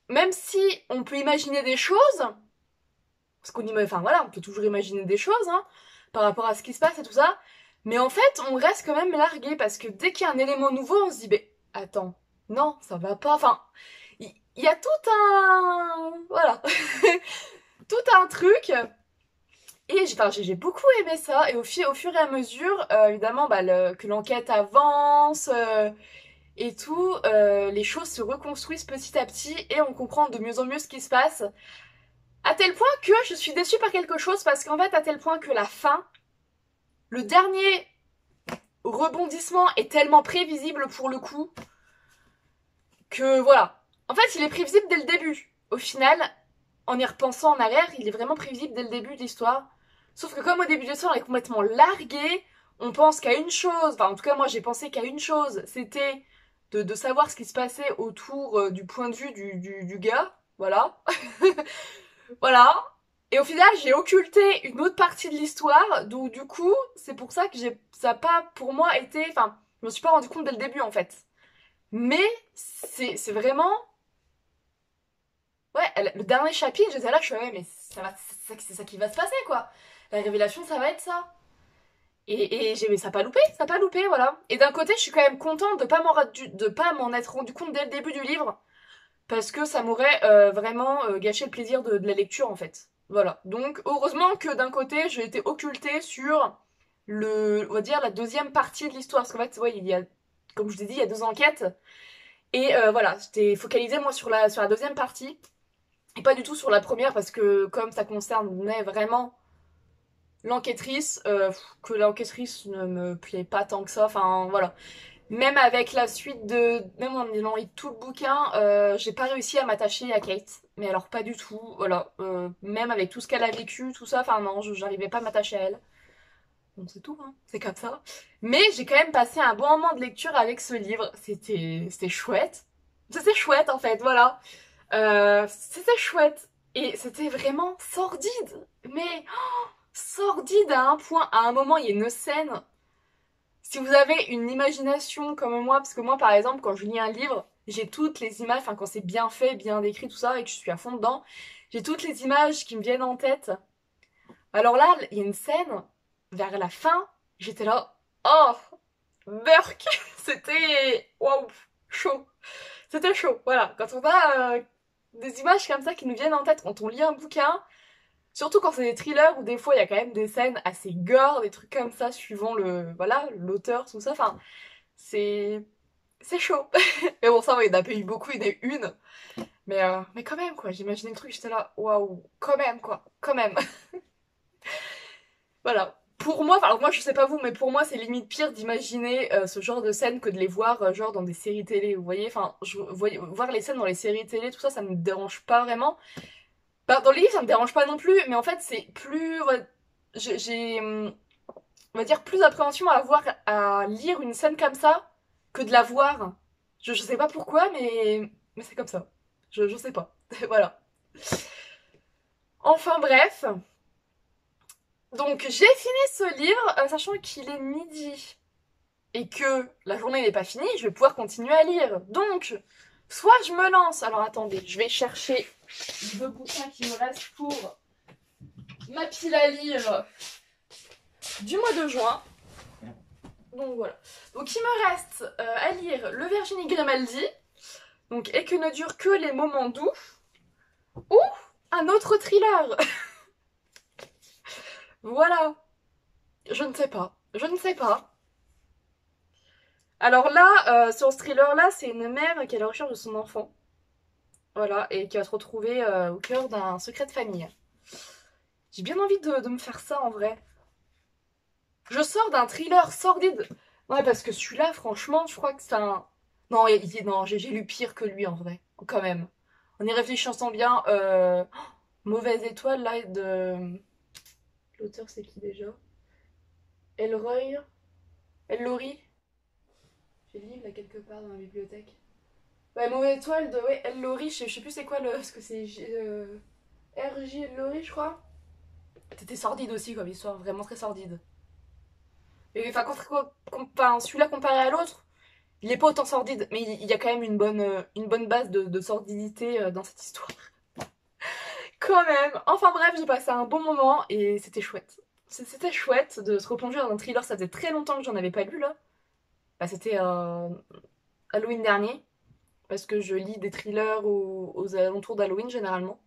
Même si on peut imaginer des choses, parce qu'on imagine, enfin voilà, on peut toujours imaginer des choses hein, par rapport à ce qui se passe et tout ça. Mais en fait on reste quand même largué, parce que dès qu'il y a un élément nouveau on se dit mais attends, non ça va pas, enfin il y a tout un... voilà, tout un truc. Et j'ai beaucoup aimé ça, et au fur et à mesure, évidemment, que l'enquête avance et tout, les choses se reconstruisent petit à petit et on comprend de mieux en mieux ce qui se passe. À tel point que je suis déçue par quelque chose, parce qu'en fait, à tel point que la fin, le dernier rebondissement est tellement prévisible pour le coup, que voilà. En fait, il est prévisible dès le début. Au final, en y repensant en arrière, il est vraiment prévisible dès le début de l'histoire. Sauf que comme au début de l'histoire, on est complètement largué, on pense qu'à une chose, enfin en tout cas moi j'ai pensé qu'à une chose, c'était de savoir ce qui se passait autour du point de vue du gars, voilà. Voilà. Et au final j'ai occulté une autre partie de l'histoire, donc du coup c'est pour ça que ça n'a pas pour moi été, enfin je me suis pas rendu compte dès le début en fait. Mais c'est vraiment... Ouais, le dernier chapitre, j'étais là, je suis ouais, mais c'est ça qui va se passer, quoi. La révélation, ça va être ça. Et j'ai, mais ça a pas loupé, voilà. Et d'un côté, je suis quand même contente de pas m'en être rendu compte dès le début du livre, parce que ça m'aurait vraiment gâché le plaisir de la lecture, en fait. Voilà. Donc, heureusement que d'un côté, j'ai été occultée sur on va dire, la deuxième partie de l'histoire, parce qu'en fait, ouais, il y a, comme je vous ai dit, il y a deux enquêtes, et voilà, j'étais focalisée, moi, sur la deuxième partie. Et pas du tout sur la première, parce que comme ça concernait vraiment l'enquêtrice, que l'enquêtrice ne me plaît pas tant que ça, enfin voilà. Même avec la suite de... Même en ayant lu tout le bouquin, j'ai pas réussi à m'attacher à Kate. Mais alors pas du tout, voilà. Même avec tout ce qu'elle a vécu, tout ça, enfin non, j'arrivais pas à m'attacher à elle. Bon, c'est tout, hein, c'est comme ça. Mais j'ai quand même passé un bon moment de lecture avec ce livre, c'était chouette. C'était chouette en fait, voilà. C'était chouette et c'était vraiment sordide, mais oh, sordide à un point. À un moment, il y a une scène, si vous avez une imagination comme moi, parce que moi par exemple quand je lis un livre, j'ai toutes les images, enfin quand c'est bien fait, bien décrit tout ça et que je suis à fond dedans, j'ai toutes les images qui me viennent en tête. Alors là, il y a une scène vers la fin, j'étais là, oh Burk, c'était waouh, chaud, c'était chaud, voilà. Quand on a des images comme ça qui nous viennent en tête quand on lit un bouquin, surtout quand c'est des thrillers où des fois il y a quand même des scènes assez gore, des trucs comme ça suivant le voilà l'auteur, tout ça, enfin c'est chaud. Mais bon, ça, il n'y en a pas eu beaucoup, il y en a eu une, mais quand même quoi, j'imaginais le truc, j'étais là waouh, quand même quoi, quand même. Voilà, pour moi, alors moi je sais pas vous, mais pour moi c'est limite pire d'imaginer ce genre de scène que de les voir genre dans des séries télé, vous voyez, enfin voir les scènes dans les séries télé, tout ça, ça me dérange pas vraiment. Bah, dans les livres ça me dérange pas non plus, mais en fait c'est plus, j'ai, on va dire, plus d'appréhension à lire une scène comme ça que de la voir. Je sais pas pourquoi, mais c'est comme ça, je sais pas. Voilà. Enfin bref. Donc j'ai fini ce livre, sachant qu'il est midi et que la journée n'est pas finie, je vais pouvoir continuer à lire. Donc, soit je me lance... Alors attendez, je vais chercher le bouquin qui me reste pour ma pile à lire du mois de juin. Donc voilà. Donc il me reste à lire le Virginie Grimaldi, donc Et que ne durent que les moments doux, ou un autre thriller. Voilà, je ne sais pas, je ne sais pas. Alors là, sur ce thriller-là, c'est une mère qui est à la recherche de son enfant. Voilà, et qui va se retrouver au cœur d'un secret de famille. J'ai bien envie de me faire ça, en vrai. Je sors d'un thriller sordide. Ouais, parce que celui-là, franchement, je crois que c'est un... Non, non, j'ai lu pire que lui, en vrai, quand même. En y réfléchissant bien, Mauvaise étoile, là, de... L'auteur, c'est qui déjà? Elroy? Ellory? J'ai le livre là quelque part dans la bibliothèque. Ouais, Mauvaise étoile de ouais, Ellory, je sais plus c'est quoi le. Ce que c'est. R.J. Ellory, je crois. C'était sordide aussi comme histoire, vraiment très sordide. Et enfin, celui-là comparé à l'autre, il n'est pas autant sordide, mais il y a quand même une bonne base de sordidité dans cette histoire. Quand même. Enfin bref, j'ai passé un bon moment et c'était chouette. C'était chouette de se replonger dans un thriller, ça faisait très longtemps que j'en avais pas lu là. Bah, c'était Halloween dernier, parce que je lis des thrillers aux alentours d'Halloween généralement.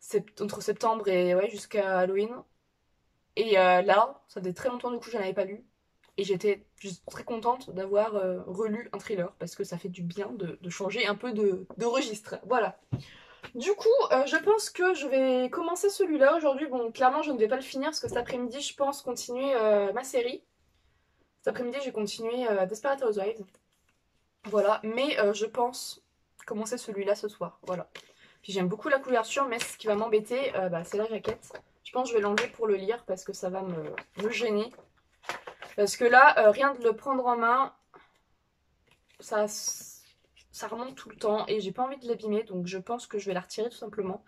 C'est entre septembre et ouais, jusqu'à Halloween. Et là, ça faisait très longtemps du coup que je n'avais pas lu. Et j'étais juste très contente d'avoir relu un thriller, parce que ça fait du bien de changer un peu de registre. Voilà. Du coup, je pense que je vais commencer celui-là aujourd'hui. Bon, clairement, je ne vais pas le finir, parce que cet après-midi, je pense continuer ma série. Cet après-midi, j'ai continué Desperate Housewives. Voilà, mais je pense commencer celui-là ce soir. Voilà. Puis j'aime beaucoup la couverture, mais ce qui va m'embêter, c'est la jaquette. Je pense que je vais l'enlever pour le lire, parce que ça va me gêner. Parce que là, rien de le prendre en main, ça remonte tout le temps et j'ai pas envie de l'abîmer, donc je pense que je vais la retirer tout simplement.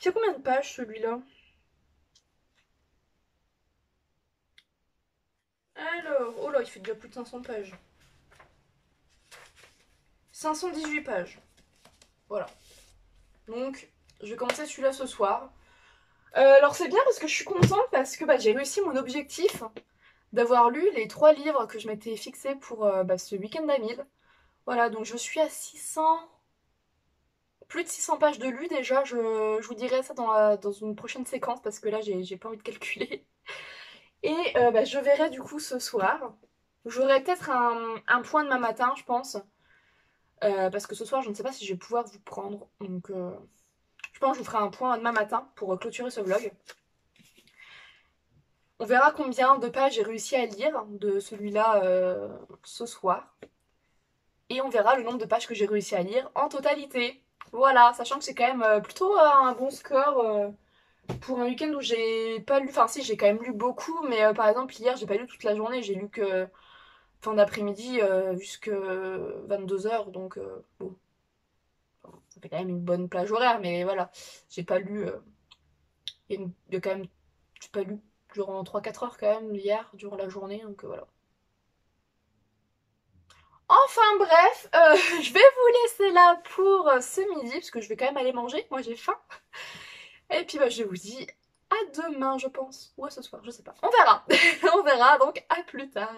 Il fait combien de pages celui-là? Alors, oh là, il fait déjà plus de 500 pages. 518 pages. Voilà. Donc, je vais commencer celui-là ce soir. Alors c'est bien parce que je suis contente, parce que j'ai réussi mon objectif d'avoir lu les 3 livres que je m'étais fixé pour ce week-end à 1000. Voilà, donc je suis à 600... plus de 600 pages de lu déjà. Je vous dirai ça dans une prochaine séquence, parce que là j'ai pas envie de calculer. Et je verrai du coup ce soir. J'aurai peut-être un point demain matin, je pense. Parce que ce soir je ne sais pas si je vais pouvoir vous prendre, donc... Je pense que je vous ferai un point demain matin pour clôturer ce vlog. On verra combien de pages j'ai réussi à lire de celui-là ce soir. Et on verra le nombre de pages que j'ai réussi à lire en totalité. Voilà, sachant que c'est quand même plutôt un bon score pour un week-end où j'ai pas lu... Enfin si, j'ai quand même lu beaucoup, mais par exemple hier j'ai pas lu toute la journée. J'ai lu que fin d'après-midi jusqu'à 22 h, donc bon. Ça fait quand même une bonne plage horaire, mais voilà, j'ai pas lu. J'ai quand même pas lu durant 3-4 heures quand même hier, durant la journée, donc voilà. Enfin bref, je vais vous laisser là pour ce midi, parce que je vais quand même aller manger, moi j'ai faim. Et puis je vous dis à demain, je pense, ou à ce soir, je sais pas. On verra, on verra, donc à plus tard.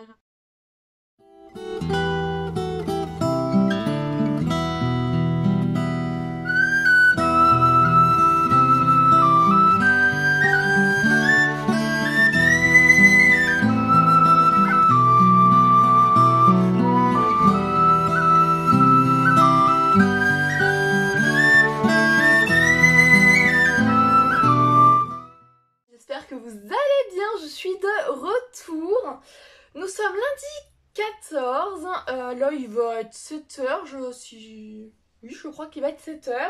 Nous sommes lundi 14, là il va être 7 h, oui je crois qu'il va être 7 h.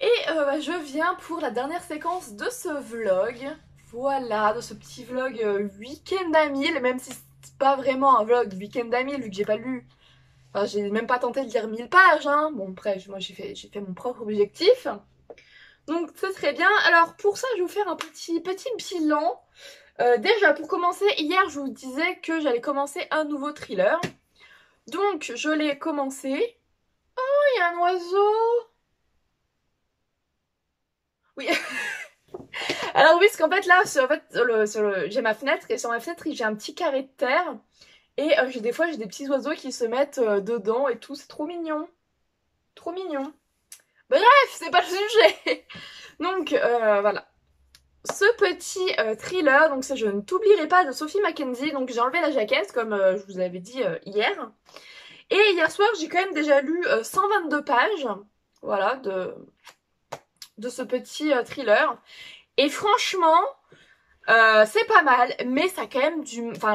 Et je viens pour la dernière séquence de ce vlog, voilà, de ce petit vlog week-end à 1000, même si c'est pas vraiment un vlog week-end à 1000 vu que j'ai pas lu, enfin j'ai même pas tenté de lire 1000 pages, hein. Bon bref, moi j'ai fait mon propre objectif, donc c'est très bien. Alors pour ça je vais vous faire un petit bilan. Déjà pour commencer, hier je vous disais que j'allais commencer un nouveau thriller. Donc je l'ai commencé. Oh, il y a un oiseau. Oui. Alors oui, parce qu'en fait là, j'ai ma fenêtre, et sur ma fenêtre j'ai un petit carré de terre. Et des fois j'ai des petits oiseaux qui se mettent dedans et tout, c'est trop mignon. Trop mignon. Bref, c'est pas le sujet. Donc voilà. Ce petit thriller, donc c'est Je ne t'oublierai pas de Sophie McKenzie, donc j'ai enlevé la jaquette comme je vous avais dit hier. Et hier soir j'ai quand même déjà lu 122 pages, voilà, de ce petit thriller. Et franchement, c'est pas mal, mais ça a quand même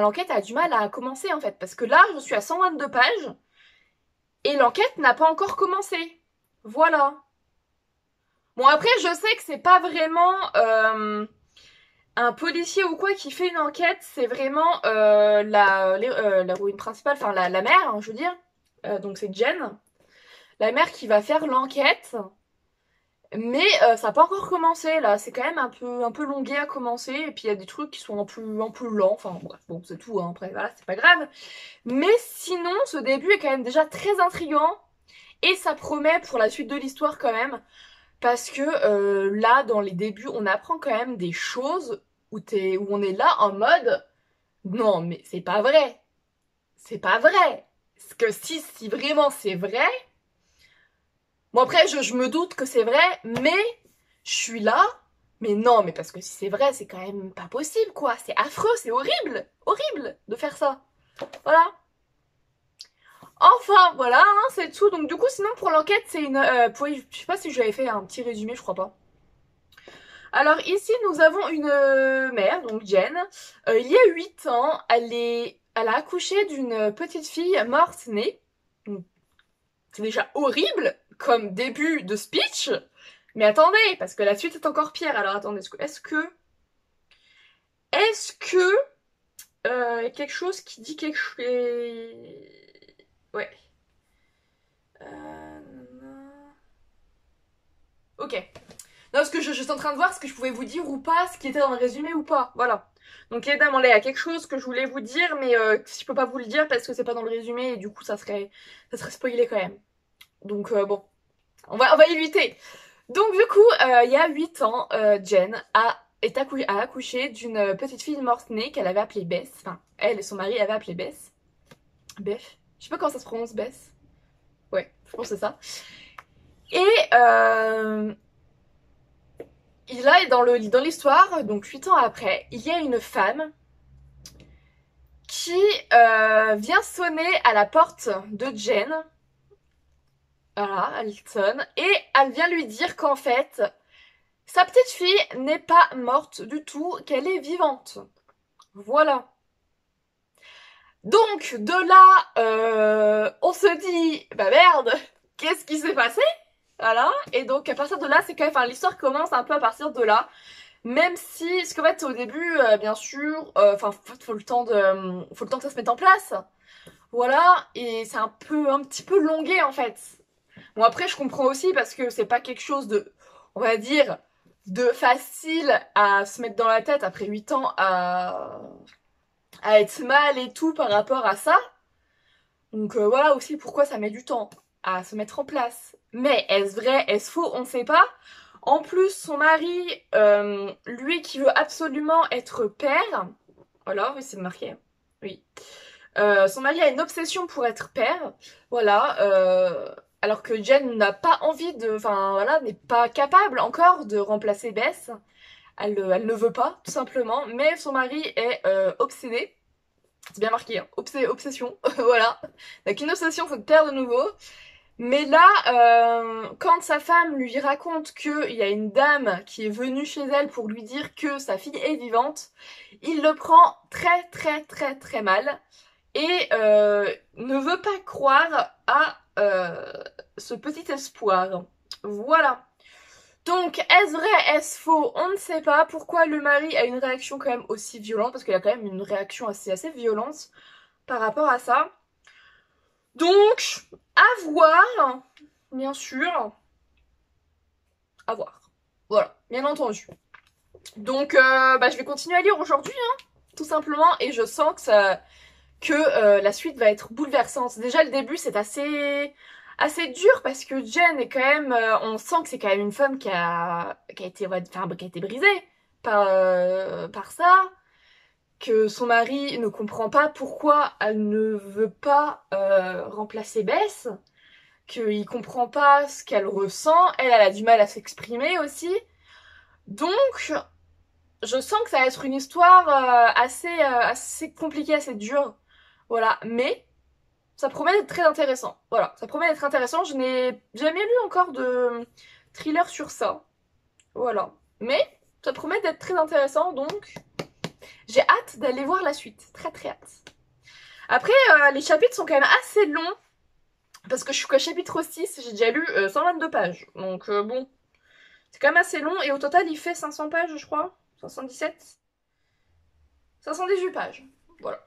l'enquête a du mal à commencer en fait, parce que là je suis à 122 pages et l'enquête n'a pas encore commencé, voilà. Bon après je sais que c'est pas vraiment un policier ou quoi qui fait une enquête, c'est vraiment l'héroïne principale, enfin la mère, hein, je veux dire, donc c'est Jen, la mère qui va faire l'enquête, mais ça n'a pas encore commencé là, c'est quand même un peu longué à commencer, et puis il y a des trucs qui sont un peu lents, enfin bref, bon c'est tout, hein, après voilà, c'est pas grave, mais sinon ce début est quand même déjà très intriguant, et ça promet pour la suite de l'histoire quand même. Parce que là, dans les débuts, on apprend quand même des choses où on est là en mode « Non, mais c'est pas vrai. C'est pas vrai. » Parce que si vraiment c'est vrai... Bon, après, je me doute que c'est vrai, mais je suis là Mais non, mais parce que si c'est vrai, c'est quand même pas possible, quoi. C'est affreux, c'est horrible, horrible de faire ça. Voilà. Enfin, voilà, hein, c'est tout. Donc du coup, sinon, pour l'enquête, c'est une... je sais pas si je l'avais fait un petit résumé, je crois pas. Alors ici, nous avons une mère, donc Jen. Il y a 8 ans, elle a accouché d'une petite fille morte née. C'est déjà horrible comme début de speech. Mais attendez, parce que la suite est encore pire. Alors attendez, est-ce que quelque chose qui dit quelque chose... Ouais. Ok. Non, parce que je suis en train de voir ce que je pouvais vous dire ou pas, ce qui était dans le résumé ou pas. Voilà. Donc évidemment, là, il y a quelque chose que je voulais vous dire, mais si je peux pas vous le dire parce que c'est pas dans le résumé, et du coup, ça serait spoilé quand même. Donc bon, on va éviter. Donc du coup, il y a 8 ans, Jen a accouché d'une petite fille morte-née qu'elle avait appelée Bess. Enfin, elle et son mari avaient appelé Bess. Beth. Je sais pas comment ça se prononce, Bess. Ouais, je pense que c'est ça. Et là, dans l'histoire, donc 8 ans après, il y a une femme qui vient sonner à la porte de Jen. Voilà, elle sonne, et elle vient lui dire qu'en fait, sa petite fille n'est pas morte du tout, qu'elle est vivante. Voilà. Donc, de là, on se dit, bah merde, qu'est-ce qui s'est passé? Voilà, et donc à partir de là, c'est quand même, enfin l'histoire commence un peu à partir de là. Même si, parce qu'en fait au début, bien sûr, enfin faut le temps que ça se mette en place. Voilà, et c'est un petit peu longué en fait. Bon, après, je comprends aussi parce que c'est pas quelque chose de, on va dire, de facile à se mettre dans la tête après 8 ans à être mal et tout par rapport à ça. Donc voilà aussi pourquoi ça met du temps à se mettre en place. Mais est-ce vrai, est-ce faux, on ne sait pas. En plus, son mari, lui qui veut absolument être père, voilà, oui, c'est marqué, oui. Son mari a une obsession pour être père, voilà, alors que Jen n'a pas envie de, enfin voilà, n'est pas capable encore de remplacer Bess. Elle ne veut pas, tout simplement, mais son mari est obsédé. C'est bien marqué, hein. Obsession, voilà. Il n'a qu'une obsession, faut de perdre de nouveau. Mais là, quand sa femme lui raconte qu'il y a une dame qui est venue chez elle pour lui dire que sa fille est vivante, il le prend très très très très mal et ne veut pas croire à ce petit espoir. Voilà. Donc, est-ce vrai, est-ce faux? On ne sait pas. Pourquoi le mari a une réaction quand même aussi violente? Parce qu'il a quand même une réaction assez violente par rapport à ça. Donc, à voir, bien sûr. À voir. Voilà, bien entendu. Donc, je vais continuer à lire aujourd'hui, hein, tout simplement. Et je sens que la suite va être bouleversante. Déjà, le début, c'est assez dur parce que Jen est quand même... on sent que c'est quand même une femme qui a été brisée par ça, que son mari ne comprend pas pourquoi elle ne veut pas remplacer Bess, qu'il comprend pas ce qu'elle ressent, elle a du mal à s'exprimer aussi. Donc, je sens que ça va être une histoire assez compliquée, assez dure, voilà, mais... ça promet d'être très intéressant. Voilà, ça promet d'être intéressant. Je n'ai jamais lu encore de thriller sur ça. Voilà. Mais ça promet d'être très intéressant, donc j'ai hâte d'aller voir la suite. Très très hâte. Après, les chapitres sont quand même assez longs, parce que je suis qu'au chapitre 6, j'ai déjà lu 122 pages. Donc bon, c'est quand même assez long, et au total il fait 500 pages, je crois. 517. 518 pages. Voilà.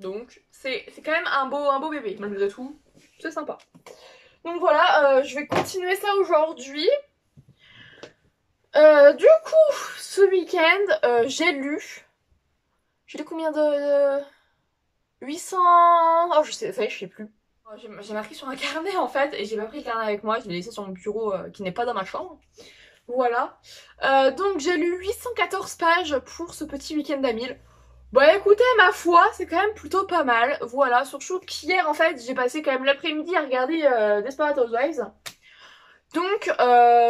Donc c'est quand même un beau bébé, malgré tout, c'est sympa. Donc voilà, je vais continuer ça aujourd'hui. Du coup, ce week-end, j'ai lu combien de... 800... Oh, je sais plus. J'ai marqué sur un carnet en fait, et j'ai pas pris le carnet avec moi, je l'ai laissé sur mon bureau qui n'est pas dans ma chambre. Voilà. Donc j'ai lu 814 pages pour ce petit week-end à 1000. Bah écoutez, ma foi, c'est quand même plutôt pas mal, voilà, surtout qu'hier en fait j'ai passé quand même l'après-midi à regarder Desperate Housewives, donc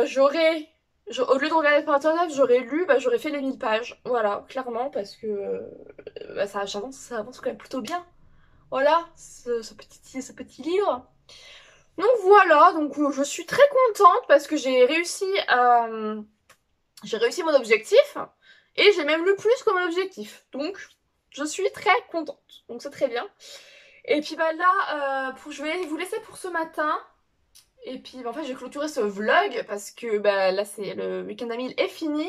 j'aurais Au lieu de regarder par internet, j'aurais lu, bah, j'aurais fait les 1000 pages. Voilà, clairement, parce que bah, ça avance quand même plutôt bien. Voilà, ce petit livre. Donc voilà, donc je suis très contente parce que j'ai réussi mon objectif. Et j'ai même lu plus que mon objectif. Donc, je suis très contente. Donc c'est très bien. Et puis bah là, je vais vous laisser pour ce matin. Et puis bah, en fait, j'ai clôturé ce vlog parce que bah, là, c'est le week-end à 1000 est fini.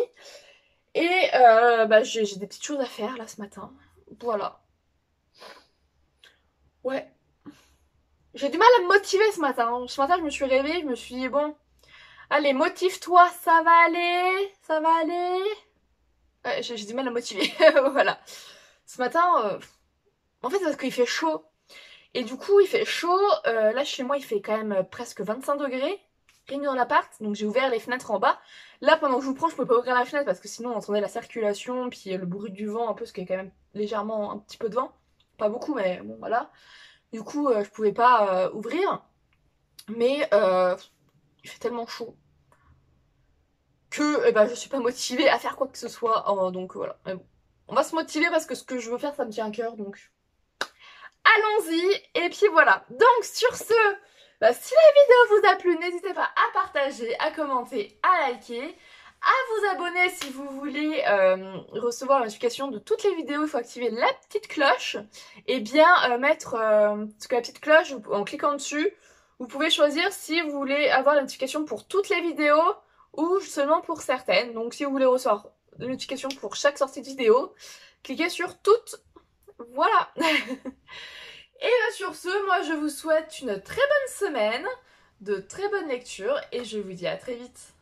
Et bah, j'ai des petites choses à faire là ce matin. Voilà. Ouais. J'ai du mal à me motiver ce matin. Ce matin, je me suis réveillée, je me suis dit, bon, allez, motive-toi, ça va aller, ça va aller. Ouais, j'ai du mal à me motiver, voilà. Ce matin, en fait, c'est parce qu'il fait chaud. Et du coup, il fait chaud. Là, chez moi, il fait quand même presque 25 degrés. Rien que dans l'appart. Donc, j'ai ouvert les fenêtres en bas. Là, pendant que je vous prends, je ne peux pas ouvrir la fenêtre parce que sinon, on entendait la circulation, puis le bruit du vent, un peu, ce qui est quand même légèrement un petit peu de vent. Pas beaucoup, mais bon, voilà. Du coup, je ne pouvais pas ouvrir. Mais il fait tellement chaud que je suis pas motivée à faire quoi que ce soit, donc voilà. Mais bon. On va se motiver parce que ce que je veux faire, ça me tient à cœur, donc allons-y. Et puis voilà, donc sur ce, si la vidéo vous a plu, n'hésitez pas à partager, à commenter, à liker, à vous abonner si vous voulez recevoir la notification de toutes les vidéos. Il faut activer la petite cloche et bien mettre parce que la petite cloche, en cliquant dessus, vous pouvez choisir si vous voulez avoir la notification pour toutes les vidéos ou seulement pour certaines. Donc si vous voulez recevoir des notifications pour chaque sortie de vidéo, cliquez sur toutes. Voilà. Et là, sur ce, moi je vous souhaite une très bonne semaine, de très bonnes lectures et je vous dis à très vite.